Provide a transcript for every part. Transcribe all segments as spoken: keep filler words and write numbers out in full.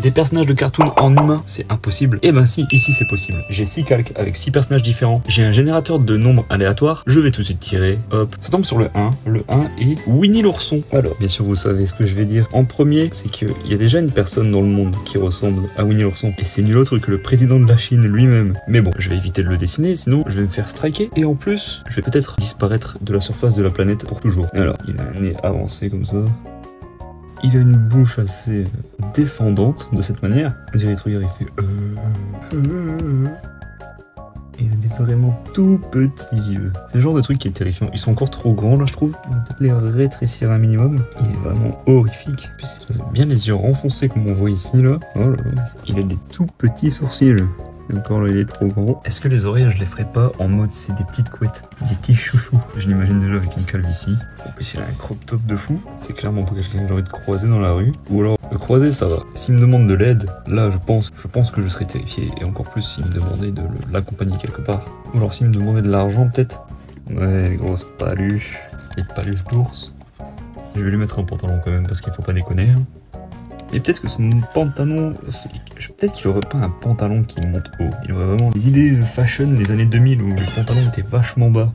des personnages de cartoon en humain, c'est impossible. Et ben si, ici c'est possible. J'ai six calques avec six personnages différents. J'ai un générateur de nombres aléatoires. Je vais tout de suite tirer. Hop. Ça tombe sur le un. Le un est Winnie l'Ourson. Alors, bien sûr, vous savez ce que je vais dire. En premier, c'est qu'il y a déjà une personne dans le monde qui ressemble à Winnie l'Ourson. Et c'est nul autre que le président de la Chine lui-même. Mais bon, je vais éviter de le dessiner, sinon je vais me faire striker. Et en plus, je vais peut-être disparaître de la surface de la planète pour toujours. Alors, il a un nez avancé comme ça. Il a une bouche assez descendante de cette manière. J'ai les trucs, il fait... Il a des vraiment tout petits yeux. C'est le genre de truc qui est terrifiant. Ils sont encore trop grands là, je trouve. On va les rétrécir un minimum. Il est vraiment horrifique. Puis il a bien les yeux renfoncés comme on voit ici là. Oh là, il a des tout petits sourcils. Encore là, il est trop gros. Est-ce que les oreilles, je les ferai pas en mode c'est des petites couettes, des petits chouchous? Je l'imagine déjà avec une calvitie. En plus, il a un crop top de fou. C'est clairement pas quelqu'un que j'ai envie de croiser dans la rue. Ou alors, le croiser, ça va. S'il me demande de l'aide, là, je pense, je pense que je serais terrifié. Et encore plus s'il me demandait de l'accompagner quelque part. Ou alors s'il me demandait de l'argent, peut-être. Ouais, les grosses paluches. Les paluches d'ours. Je vais lui mettre un pantalon quand même, parce qu'il faut pas déconner. Hein. Mais peut-être que son pantalon, peut-être qu'il aurait pas un pantalon qui monte haut. Il aurait vraiment des idées de fashion des années deux mille où le pantalon était vachement bas.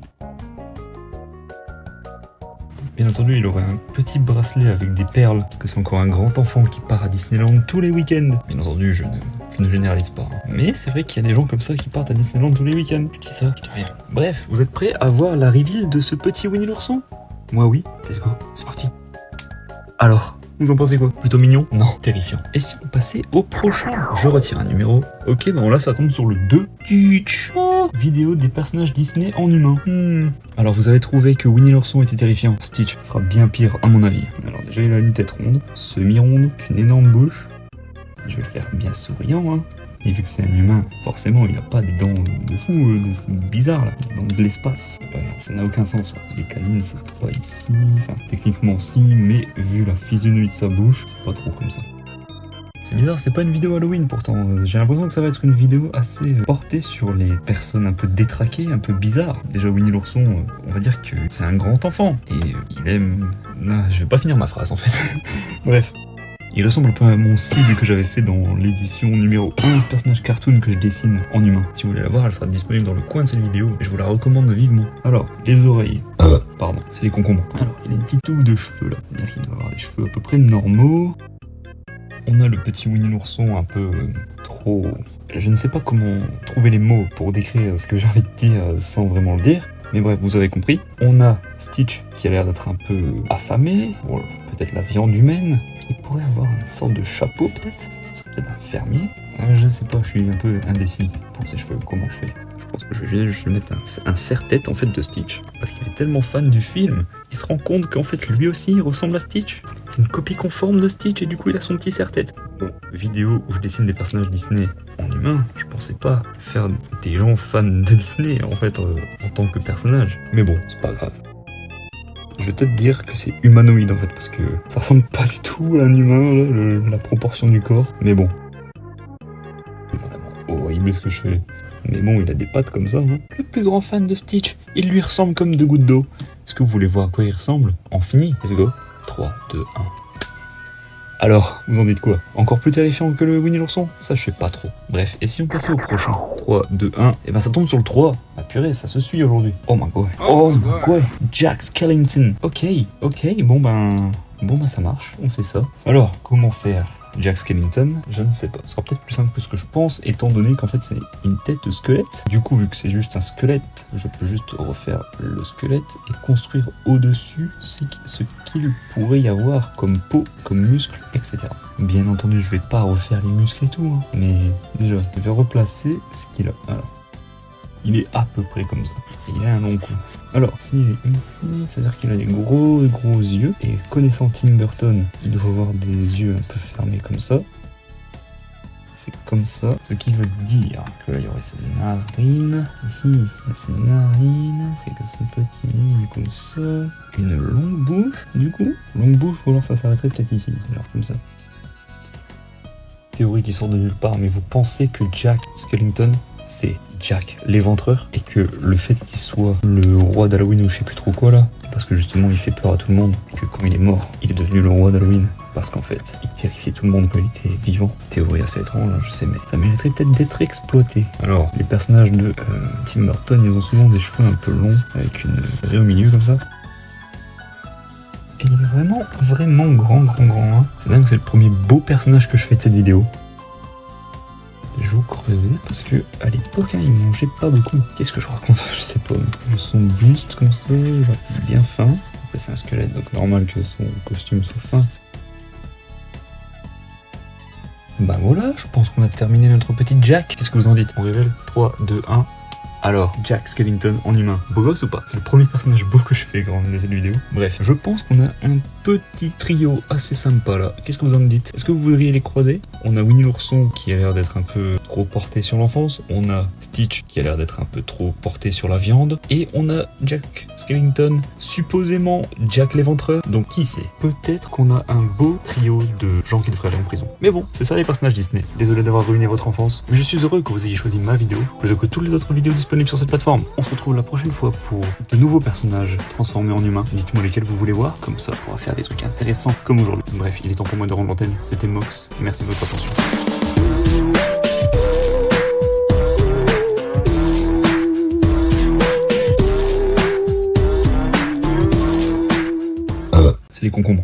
Bien entendu, il aurait un petit bracelet avec des perles, parce que c'est encore un grand enfant qui part à Disneyland tous les week-ends. Bien entendu, je ne, je ne généralise pas. Hein. Mais c'est vrai qu'il y a des gens comme ça qui partent à Disneyland tous les week-ends. Je dis ça, je dis rien. Bref, vous êtes prêts à voir la reveal de ce petit Winnie l'Ourson? Moi oui, let's go, c'est parti. Alors... vous en pensez quoi? Plutôt mignon? Non, terrifiant. Et si on passait au prochain? Je retire un numéro. Ok, ben là ça tombe sur le deux. Stitch. Oh, vidéo des personnages Disney en humain. Hmm. Alors vous avez trouvé que Winnie l'Ourson était terrifiant. Stitch sera bien pire à mon avis. Alors déjà il a une tête ronde, semi-ronde, une énorme bouche. Je vais le faire bien souriant hein. Et vu que c'est un humain, forcément il n'a pas des dents de fou, de fou bizarre là, des dents de l'espace. Ouais, ça n'a aucun sens. Ouais. Les canines, ça va ici, enfin techniquement si, mais vu la physionomie de sa bouche, c'est pas trop comme ça. C'est bizarre, c'est pas une vidéo Halloween pourtant. J'ai l'impression que ça va être une vidéo assez portée sur les personnes un peu détraquées, un peu bizarres. Déjà Winnie l'Ourson, on va dire que c'est un grand enfant. Et il aime... Non, je vais pas finir ma phrase en fait. Bref. Il ressemble un peu à mon seed que j'avais fait dans l'édition numéro un, personnage cartoon que je dessine en humain. Si vous voulez la voir, elle sera disponible dans le coin de cette vidéo, et je vous la recommande vivement. Alors, les oreilles. Pardon, c'est les concombres. Alors, il a une petite touffe de cheveux là. C'est-à-dire qu'il doit avoir des cheveux à peu près normaux. On a le petit Winnie l'Ourson un peu trop... Je ne sais pas comment trouver les mots pour décrire ce que j'ai envie de dire sans vraiment le dire. Mais bref, vous avez compris. On a Stitch qui a l'air d'être un peu affamé. Bon, peut-être la viande humaine. Il pourrait avoir une sorte de chapeau peut-être. Ce serait peut-être un fermier. Ah, je sais pas, je suis un peu indécis pour ces cheveux. Comment je fais? Je pense que je vais juste mettre un, un serre-tête en fait de Stitch. Parce qu'il est tellement fan du film, il se rend compte qu'en fait lui aussi il ressemble à Stitch. C'est une copie conforme de Stitch et du coup il a son petit serre-tête. Bon, vidéo où je dessine des personnages Disney en humain, je pensais pas faire des gens fans de Disney en fait euh, en tant que personnage. Mais bon, c'est pas grave. Je vais peut-être dire que c'est humanoïde en fait, parce que ça ressemble pas du tout à un humain, là, le, la proportion du corps. Mais bon. C'est vraiment horrible ce que je fais. Mais bon, il a des pattes comme ça. Hein. Le plus grand fan de Stitch, il lui ressemble comme deux gouttes d'eau. Est-ce que vous voulez voir à quoi il ressemble? En fini, let's go. trois, deux, un. Alors, vous en dites quoi? Encore plus terrifiant que le Winnie l'Ourson? Ça, je sais pas trop. Bref, et si on passait au prochain? trois, deux, un. Et ben ça tombe sur le trois. Ah purée, ça se suit aujourd'hui. Oh my god. Oh my god. Jack Skellington. Ok, ok, bon ben... Bon ben ça marche, on fait ça. Alors, comment faire Jack Skellington? Je ne sais pas. Ce sera peut-être plus simple que ce que je pense, étant donné qu'en fait c'est une tête de squelette. Du coup, vu que c'est juste un squelette, je peux juste refaire le squelette et construire au-dessus ce qu'il pourrait y avoir comme peau, comme muscle, et cetera. Bien entendu, je vais pas refaire les muscles et tout, hein, mais déjà, je vais replacer ce qu'il a. Alors, il est à peu près comme ça. Il a un long cou. Alors, s'il est ici, c'est-à-dire qu'il a des gros gros yeux. Et connaissant Tim Burton, il doit avoir des yeux un peu fermés comme ça. C'est comme ça. Ce qui veut dire que là, il y aurait ses narines. Ici, ses narines. C'est que son petit nez comme ça. Une longue bouche, du coup. Longue bouche, ou alors ça s'arrêterait peut-être ici. Alors comme ça. Théorie qui sort de nulle part, mais vous pensez que Jack Skellington, c'est Jack l'éventreur, et que le fait qu'il soit le roi d'Halloween ou je sais plus trop quoi là, c'est parce que justement il fait peur à tout le monde, et que quand il est mort, il est devenu le roi d'Halloween. parce qu'en fait, il terrifiait tout le monde quand il était vivant. Théorie assez étrange, je sais, mais ça mériterait peut-être d'être exploité. Alors, les personnages de euh, Tim Burton, ils ont souvent des cheveux un peu longs, avec une raie au milieu comme ça. Et il est vraiment, vraiment grand, grand, grand. Hein. C'est dingue, c'est le premier beau personnage que je fais de cette vidéo. Je vais vous creuser parce que à l'époque hein, ils mangeaient pas beaucoup. Qu'est-ce que je raconte? Je sais pas. Son buste comme ça, bien fin. Après c'est un squelette, donc normal que son costume soit fin. Bah voilà, je pense qu'on a terminé notre petit Jack. Qu'est-ce que vous en dites? On révèle. trois, deux, un. Alors, Jack Skellington en humain, beau gosse ou pas? C'est le premier personnage beau que je fais grand de cette vidéo. Bref, je pense qu'on a un petit trio assez sympa là. Qu'est-ce que vous en dites? Est-ce que vous voudriez les croiser? On a Winnie l'Ourson qui a l'air d'être un peu trop porté sur l'enfance. On a Stitch qui a l'air d'être un peu trop porté sur la viande. Et on a Jack Skellington, supposément Jack l'éventreur. Donc qui sait? Peut-être qu'on a un beau trio de gens qui devraient aller en prison. Mais bon, c'est ça les personnages Disney. Désolé d'avoir ruiné votre enfance, mais je suis heureux que vous ayez choisi ma vidéo plutôt que toutes les autres vidéos disponibles sur cette plateforme. On se retrouve la prochaine fois pour de nouveaux personnages transformés en humains. Dites-moi lesquels vous voulez voir, comme ça on va faire des trucs intéressants comme aujourd'hui. Bref, il est temps pour moi de rendre l'antenne. C'était Mox, merci de votre attention. C'est les concombres.